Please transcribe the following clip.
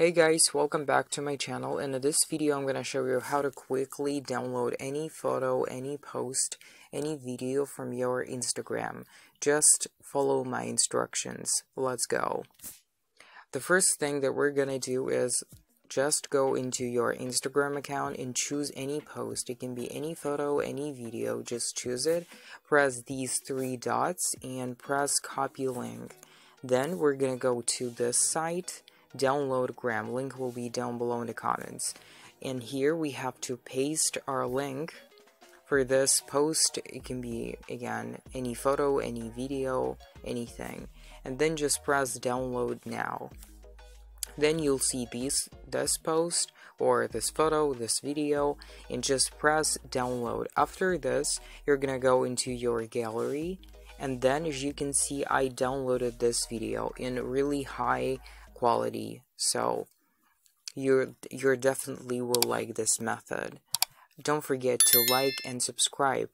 Hey guys, welcome back to my channel, and in this video I'm going to show you how to quickly download any photo, any post, any video from your Instagram. Just follow my instructions. Let's go. The first thing that we're going to do is just go into your Instagram account and choose any post. It can be any photo, any video, just choose it. Press these three dots and press copy link. Then we're going to go to this site. Downloadgram link will be down below in the comments, and here we have to paste our link for this post. It can be, again, any photo, any video, anything, and then just press download now. Then you'll see this post or this photo, this video, and just press download. After this, you're gonna go into your gallery, and then as you can see, I downloaded this video in really high quality, so you definitely will like this method. Don't forget to like and subscribe.